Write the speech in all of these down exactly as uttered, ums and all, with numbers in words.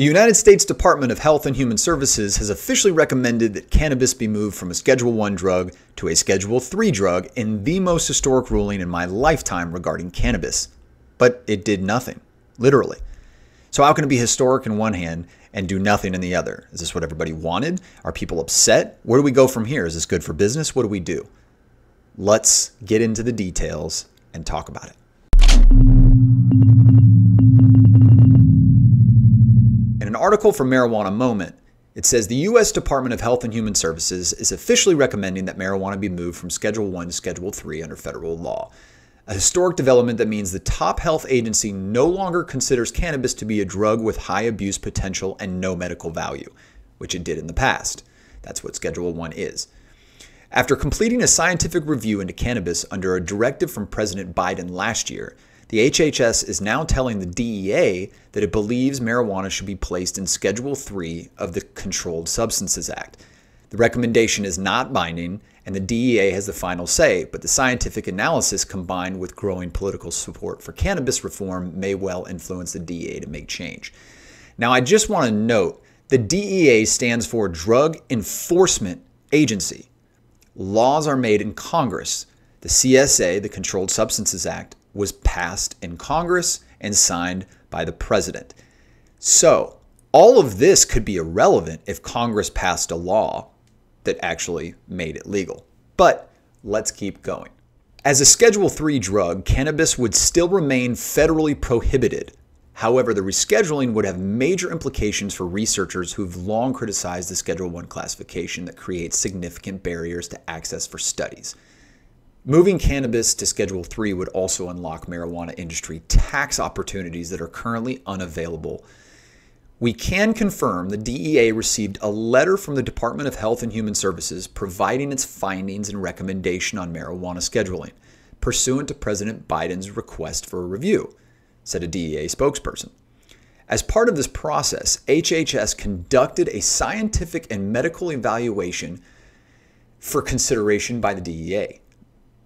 The United States Department of Health and Human Services has officially recommended that cannabis be moved from a Schedule one drug to a Schedule three drug in the most historic ruling in my lifetime regarding cannabis. But it did nothing, literally. So how can it be historic in one hand and do nothing in the other? Is this what everybody wanted? Are people upset? Where do we go from here? Is this good for business? What do we do? Let's get into the details and talk about it. In an article from Marijuana Moment, it says the U S Department of Health and Human Services is officially recommending that marijuana be moved from Schedule one to Schedule three under federal law. A historic development that means the top health agency no longer considers cannabis to be a drug with high abuse potential and no medical value, which it did in the past. That's what Schedule one is. After completing a scientific review into cannabis under a directive from President Biden last year, the H H S is now telling the D E A that it believes marijuana should be placed in Schedule three of the Controlled Substances Act. The recommendation is not binding, and the D E A has the final say, but the scientific analysis combined with growing political support for cannabis reform may well influence the D E A to make change. Now, I just want to note, the D E A stands for Drug Enforcement Agency. Laws are made in Congress. The C S A, the Controlled Substances Act, was passed in Congress and signed by the president. So, all of this could be irrelevant if Congress passed a law that actually made it legal. But let's keep going. As a Schedule three drug, cannabis would still remain federally prohibited. However, the rescheduling would have major implications for researchers who've long criticized the Schedule one classification that creates significant barriers to access for studies. Moving cannabis to Schedule three would also unlock marijuana industry tax opportunities that are currently unavailable. We can confirm the D E A received a letter from the Department of Health and Human Services providing its findings and recommendation on marijuana scheduling, pursuant to President Biden's request for a review, said a D E A spokesperson. As part of this process, H H S conducted a scientific and medical evaluation for consideration by the D E A.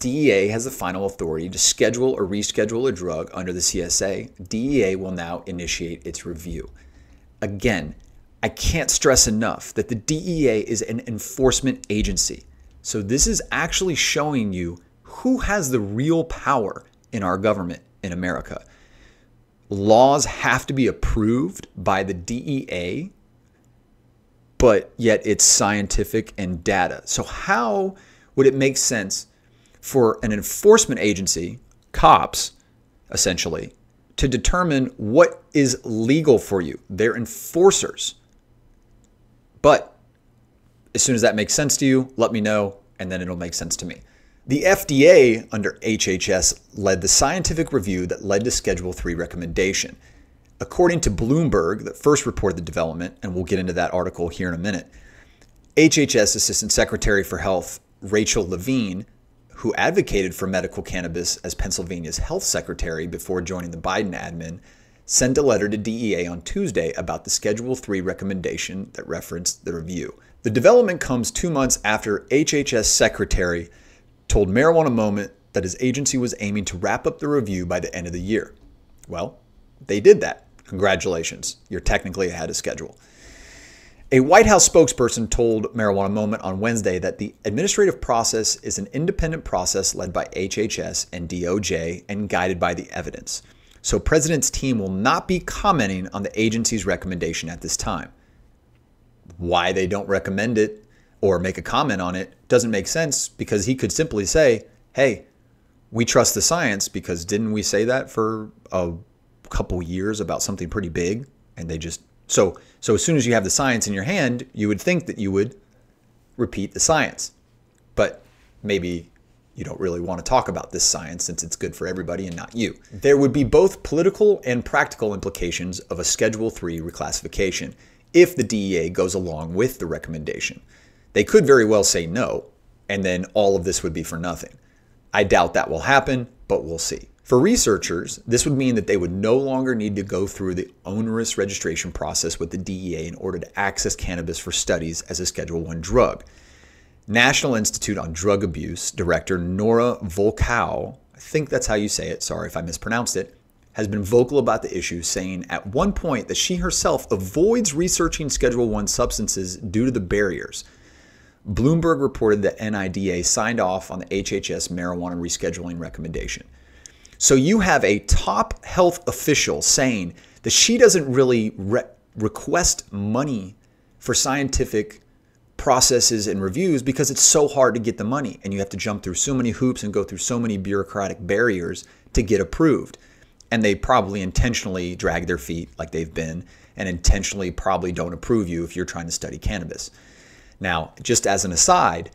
D E A has the final authority to schedule or reschedule a drug under the C S A. D E A will now initiate its review. Again, I can't stress enough that the D E A is an enforcement agency. So this is actually showing you who has the real power in our government in America. Laws have to be approved by the D E A, but yet it's scientific and data. So how would it make sense for an enforcement agency, cops, essentially, to determine what is legal for you? They're enforcers. But as soon as that makes sense to you, let me know, and then it'll make sense to me. The F D A under H H S led the scientific review that led to Schedule three recommendation. According to Bloomberg, that first reported the development, and we'll get into that article here in a minute, H H S Assistant Secretary for Health Rachel Levine, who advocated for medical cannabis as Pennsylvania's health secretary before joining the Biden admin, sent a letter to D E A on Tuesday about the Schedule three recommendation that referenced the review. The development comes two months after H H S secretary told Marijuana Moment that his agency was aiming to wrap up the review by the end of the year. Well, they did that. Congratulations. You're technically ahead of schedule. A White House spokesperson told Marijuana Moment on Wednesday that the administrative process is an independent process led by H H S and D O J and guided by the evidence. So President's team will not be commenting on the agency's recommendation at this time. Why they don't recommend it or make a comment on it doesn't make sense, because he could simply say, hey, we trust the science, because didn't we say that for a couple years about something pretty big, and they just... So, so as soon as you have the science in your hand, you would think that you would repeat the science. But maybe you don't really want to talk about this science since it's good for everybody and not you. There would be both political and practical implications of a Schedule three reclassification if the D E A goes along with the recommendation. They could very well say no, and then all of this would be for nothing. I doubt that will happen, but we'll see. For researchers, this would mean that they would no longer need to go through the onerous registration process with the D E A in order to access cannabis for studies as a Schedule one drug. National Institute on Drug Abuse Director Nora Volkow, I think that's how you say it, sorry if I mispronounced it, has been vocal about the issue, saying at one point that she herself avoids researching Schedule one substances due to the barriers. Bloomberg reported that N I D A signed off on the H H S marijuana rescheduling recommendation. So you have a top health official saying that she doesn't really re- request money for scientific processes and reviews because it's so hard to get the money, and you have to jump through so many hoops and go through so many bureaucratic barriers to get approved. And they probably intentionally drag their feet like they've been, and intentionally probably don't approve you if you're trying to study cannabis. Now, just as an aside,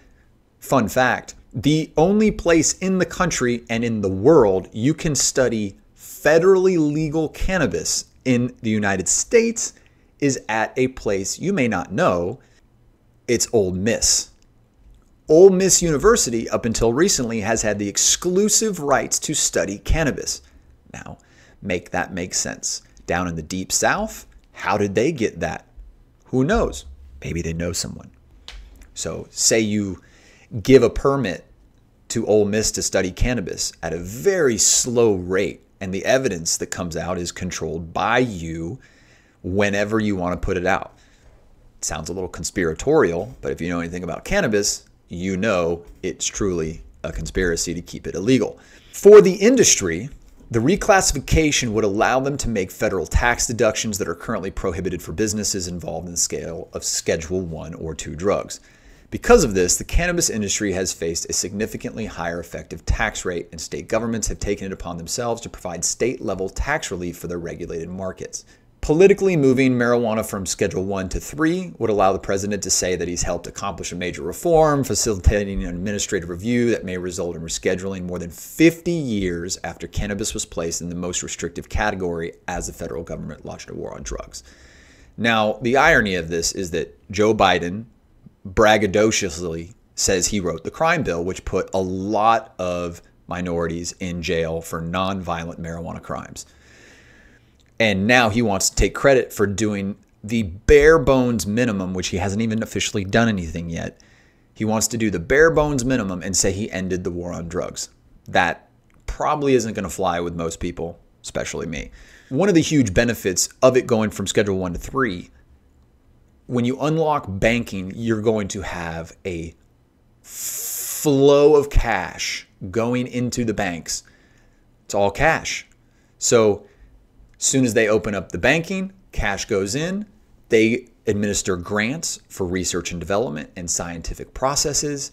fun fact, the only place in the country and in the world you can study federally legal cannabis in the United States is at a place you may not know. It's Ole Miss. Ole Miss University, up until recently, has had the exclusive rights to study cannabis. Now, make that make sense. Down in the Deep South, how did they get that? Who knows? Maybe they know someone. So say you give a permit to Ole Miss to study cannabis at a very slow rate, and the evidence that comes out is controlled by you whenever you want to put it out. It sounds a little conspiratorial, but if you know anything about cannabis, you know it's truly a conspiracy to keep it illegal. For the industry, the reclassification would allow them to make federal tax deductions that are currently prohibited for businesses involved in the scale of Schedule one or two drugs. Because of this, the cannabis industry has faced a significantly higher effective tax rate, and state governments have taken it upon themselves to provide state-level tax relief for their regulated markets. Politically, moving marijuana from Schedule one to three would allow the president to say that he's helped accomplish a major reform, facilitating an administrative review that may result in rescheduling more than fifty years after cannabis was placed in the most restrictive category as the federal government launched a war on drugs. Now, the irony of this is that Joe Biden braggadociously says he wrote the crime bill, which put a lot of minorities in jail for nonviolent marijuana crimes. And now he wants to take credit for doing the bare bones minimum, which he hasn't even officially done anything yet. He wants to do the bare bones minimum and say he ended the war on drugs. That probably isn't going to fly with most people, especially me. One of the huge benefits of it going from Schedule one to three, when you unlock banking, you're going to have a flow of cash going into the banks. It's all cash. So as soon as they open up the banking, cash goes in. They administer grants for research and development and scientific processes.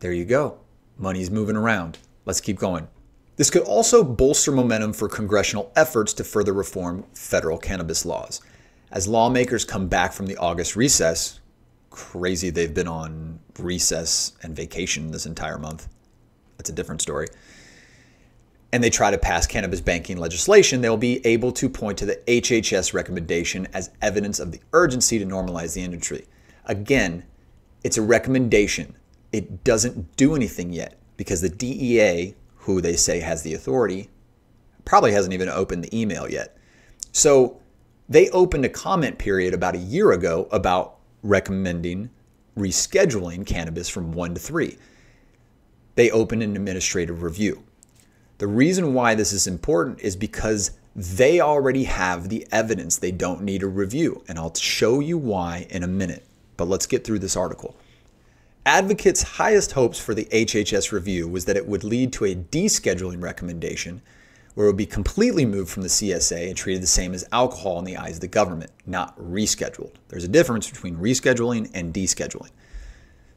There you go. Money's moving around. Let's keep going. This could also bolster momentum for congressional efforts to further reform federal cannabis laws. As lawmakers come back from the August recess, crazy they've been on recess and vacation this entire month. That's a different story. And they try to pass cannabis banking legislation, they'll be able to point to the H H S recommendation as evidence of the urgency to normalize the industry. Again, it's a recommendation. It doesn't do anything yet because the D E A, who they say has the authority, probably hasn't even opened the email yet. So they opened a comment period about a year ago about recommending rescheduling cannabis from one to three. They opened an administrative review. The reason why this is important is because they already have the evidence. They don't need a review, and I'll show you why in a minute, but let's get through this article. Advocates' highest hopes for the H H S review was that it would lead to a descheduling recommendation where it would be completely moved from the C S A and treated the same as alcohol in the eyes of the government, not rescheduled. There's a difference between rescheduling and descheduling.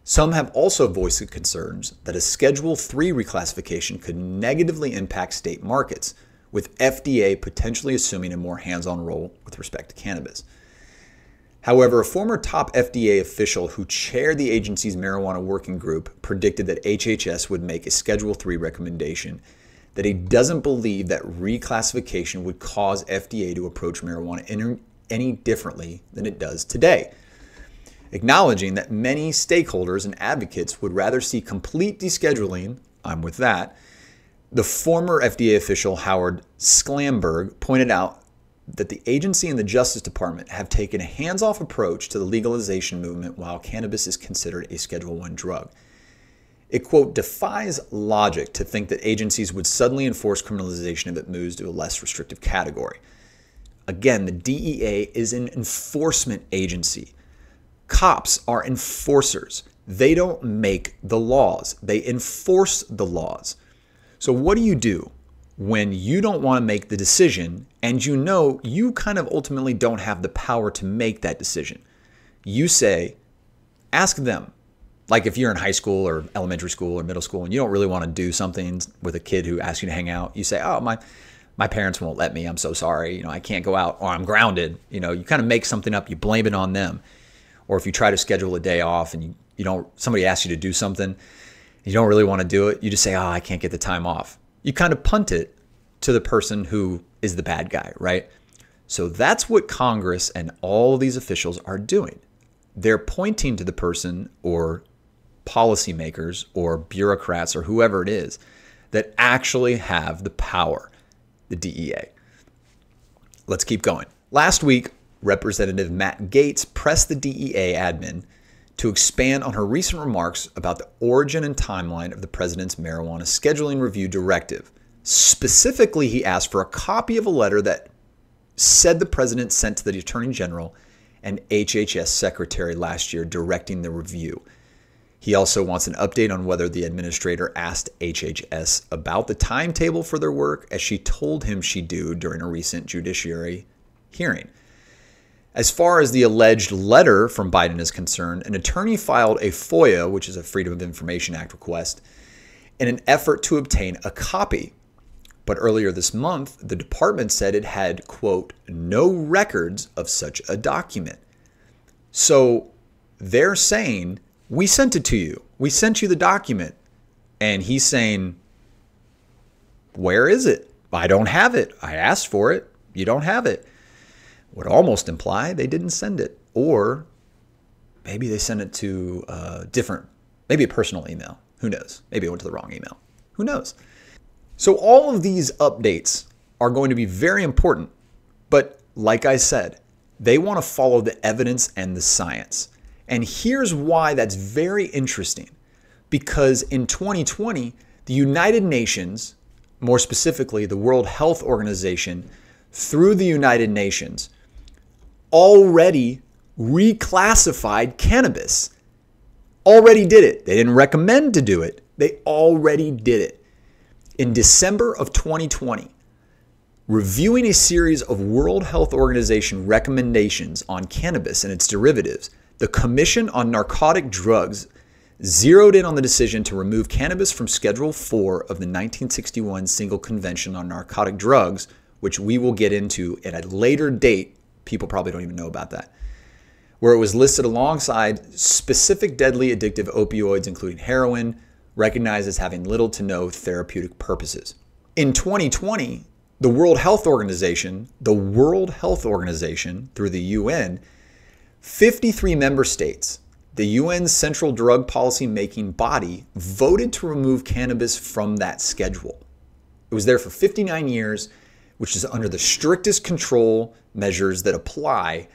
Some have also voiced concerns that a Schedule three reclassification could negatively impact state markets, with F D A potentially assuming a more hands-on role with respect to cannabis. However, a former top F D A official who chaired the agency's marijuana working group predicted that H H S would make a Schedule three recommendation, that he doesn't believe that reclassification would cause F D A to approach marijuana any differently than it does today, acknowledging that many stakeholders and advocates would rather see complete descheduling. I'm with that. The former F D A official Howard Sklamberg pointed out that the agency and the Justice Department have taken a hands-off approach to the legalization movement while cannabis is considered a Schedule one drug. It, quote, defies logic to think that agencies would suddenly enforce criminalization if it moves to a less restrictive category. Again, the D E A is an enforcement agency. Cops are enforcers. They don't make the laws. They enforce the laws. So what do you do when you don't want to make the decision and you know you kind of ultimately don't have the power to make that decision? You say, ask them. Like if you're in high school or elementary school or middle school and you don't really want to do something with a kid who asks you to hang out, you say, oh, my my parents won't let me. I'm so sorry. You know, I can't go out, or I'm grounded. You know, you kind of make something up. You blame it on them. Or if you try to schedule a day off and you, you don't, somebody asks you to do something, you don't really want to do it. You just say, oh, I can't get the time off. You kind of punt it to the person who is the bad guy, right? So that's what Congress and all these officials are doing. They're pointing to the person or policymakers or bureaucrats or whoever it is that actually have the power, the D E A. Let's keep going. Last week, Representative Matt Gaetz pressed the D E A admin to expand on her recent remarks about the origin and timeline of the president's marijuana scheduling review directive. Specifically, he asked for a copy of a letter that said the president sent to the Attorney General and H H S secretary last year directing the review. He also wants an update on whether the administrator asked H H S about the timetable for their work, as she told him she'd do during a recent judiciary hearing. As far as the alleged letter from Biden is concerned, an attorney filed a FOIA, which is a Freedom of Information Act request, in an effort to obtain a copy. But earlier this month, the department said it had, quote, no records of such a document. So they're saying, we sent it to you. We sent you the document. And he's saying, where is it? I don't have it. I asked for it. You don't have it. Would almost imply they didn't send it. Or maybe they sent it to a different, maybe a personal email. Who knows? Maybe it went to the wrong email. Who knows? So all of these updates are going to be very important, but like I said, they want to follow the evidence and the science. And here's why that's very interesting, because in twenty twenty, the United Nations, more specifically the World Health Organization, through the United Nations, already reclassified cannabis. Already did it. They didn't recommend to do it. They already did it. In December of twenty twenty, reviewing a series of World Health Organization recommendations on cannabis and its derivatives, the Commission on Narcotic Drugs zeroed in on the decision to remove cannabis from Schedule four of the nineteen sixty-one Single Convention on Narcotic Drugs, which we will get into at a later date. People probably don't even know about that, where it was listed alongside specific deadly addictive opioids, including heroin, recognized as having little to no therapeutic purposes. In twenty twenty, the World Health Organization, the World Health Organization through the U N, fifty-three member states, the U N's central drug policy making body, voted to remove cannabis from that schedule. It was there for fifty-nine years, which is under the strictest control measures that apply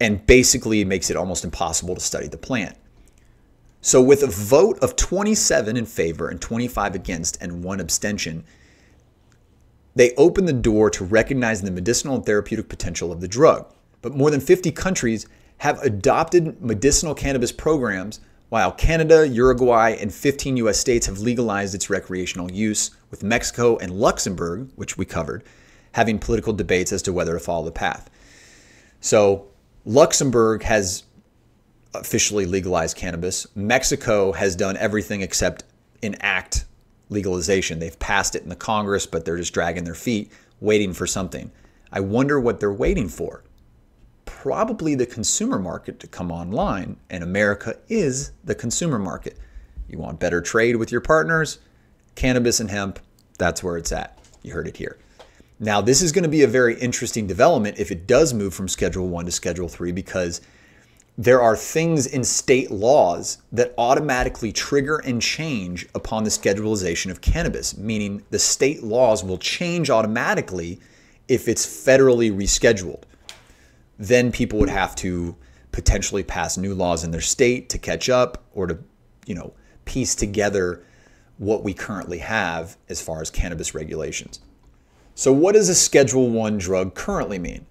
and basically makes it almost impossible to study the plant. So with a vote of twenty-seven in favor and twenty-five against and one abstention, they opened the door to recognizing the medicinal and therapeutic potential of the drug. But more than fifty countries have adopted medicinal cannabis programs, while Canada, Uruguay, and fifteen U S states have legalized its recreational use, with Mexico and Luxembourg, which we covered, having political debates as to whether to follow the path. So Luxembourg has officially legalized cannabis. Mexico has done everything except enact legalization. They've passed it in the Congress, but they're just dragging their feet, waiting for something. I wonder what they're waiting for. Probably the consumer market to come online, and America is the consumer market. You want better trade with your partners? Cannabis and hemp, that's where it's at. You heard it here. Now, this is going to be a very interesting development if it does move from Schedule one to Schedule three, because there are things in state laws that automatically trigger and change upon the schedulization of cannabis, meaning the state laws will change automatically if it's federally rescheduled. Then people would have to potentially pass new laws in their state to catch up, or to, you know, piece together what we currently have as far as cannabis regulations. So what does a Schedule one drug currently mean?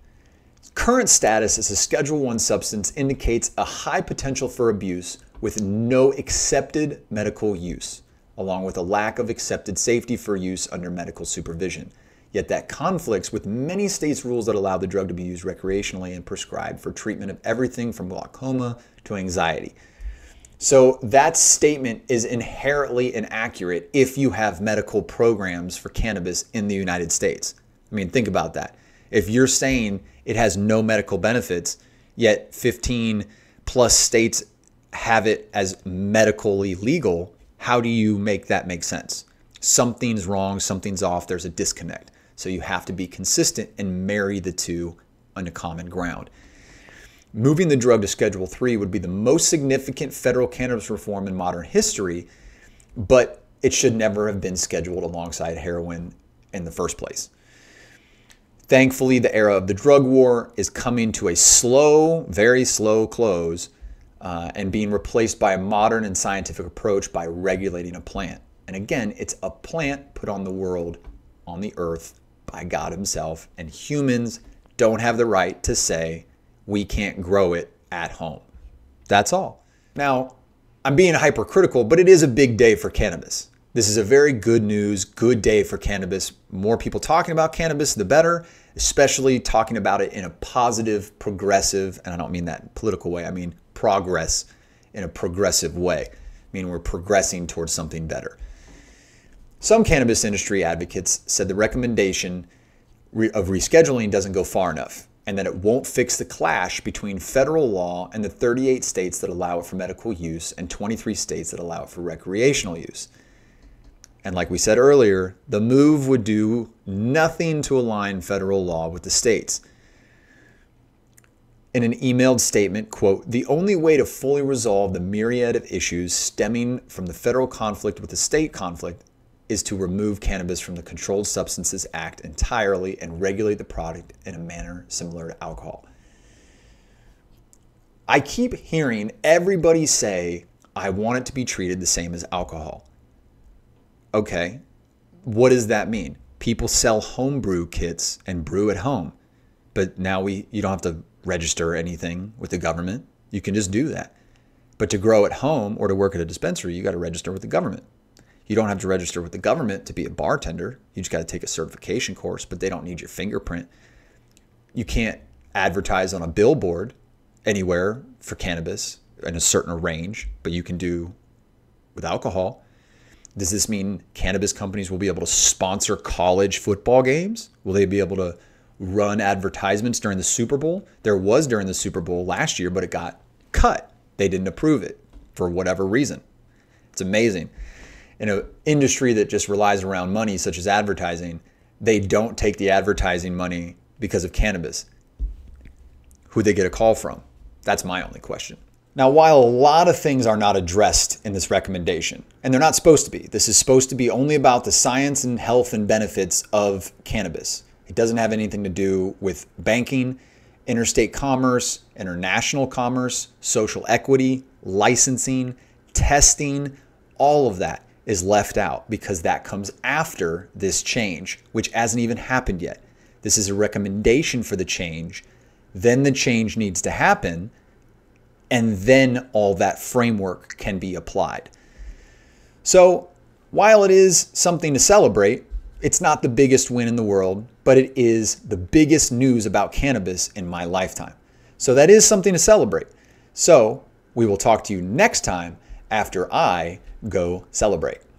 Current status as a Schedule one substance indicates a high potential for abuse with no accepted medical use, along with a lack of accepted safety for use under medical supervision. Yet that conflicts with many states' rules that allow the drug to be used recreationally and prescribed for treatment of everything from glaucoma to anxiety. So that statement is inherently inaccurate if you have medical programs for cannabis in the United States. I mean, think about that. If you're saying it has no medical benefits, yet fifteen plus states have it as medically legal, how do you make that make sense? Something's wrong, something's off, there's a disconnect. So you have to be consistent and marry the two on a common ground. Moving the drug to Schedule three would be the most significant federal cannabis reform in modern history, but it should never have been scheduled alongside heroin in the first place. Thankfully, the era of the drug war is coming to a slow, very slow close uh, and being replaced by a modern and scientific approach by regulating a plant. And again, it's a plant put on the world, on the earth, by God himself, and humans don't have the right to say, we can't grow it at home. That's all. Now, I'm being hypercritical, but it is a big day for cannabis. This is a very good news, good day for cannabis. More people talking about cannabis, the better, especially talking about it in a positive, progressive, and I don't mean that in a political way, I mean progress in a progressive way. I mean, we're progressing towards something better. Some cannabis industry advocates said the recommendation of rescheduling doesn't go far enough, and that it won't fix the clash between federal law and the thirty-eight states that allow it for medical use and twenty-three states that allow it for recreational use. And like we said earlier, the move would do nothing to align federal law with the states. In an emailed statement, quote, "The only way to fully resolve the myriad of issues stemming from the federal conflict with the state conflict is to remove cannabis from the Controlled Substances Act entirely and regulate the product in a manner similar to alcohol." I keep hearing everybody say, I want it to be treated the same as alcohol. Okay, what does that mean? People sell homebrew kits and brew at home, but now we you don't have to register anything with the government. You can just do that. But to grow at home or to work at a dispensary, you got to register with the government. You don't have to register with the government to be a bartender. You just got to take a certification course, but they don't need your fingerprint. You can't advertise on a billboard anywhere for cannabis in a certain range, but you can do with alcohol. Does this mean cannabis companies will be able to sponsor college football games? Will they be able to run advertisements during the Super Bowl? There was during the Super Bowl last year, but it got cut. They didn't approve it for whatever reason. It's amazing. In an industry that just relies around money, such as advertising, they don't take the advertising money because of cannabis. Who'd they get a call from? That's my only question. Now, while a lot of things are not addressed in this recommendation, and they're not supposed to be, this is supposed to be only about the science and health and benefits of cannabis. It doesn't have anything to do with banking, interstate commerce, international commerce, social equity, licensing, testing, all of that is left out because that comes after this change, which hasn't even happened yet. This is a recommendation for the change. Then the change needs to happen, and then all that framework can be applied. So while it is something to celebrate, it's not the biggest win in the world, but it is the biggest news about cannabis in my lifetime. So that is something to celebrate. So we will talk to you next time after I go celebrate.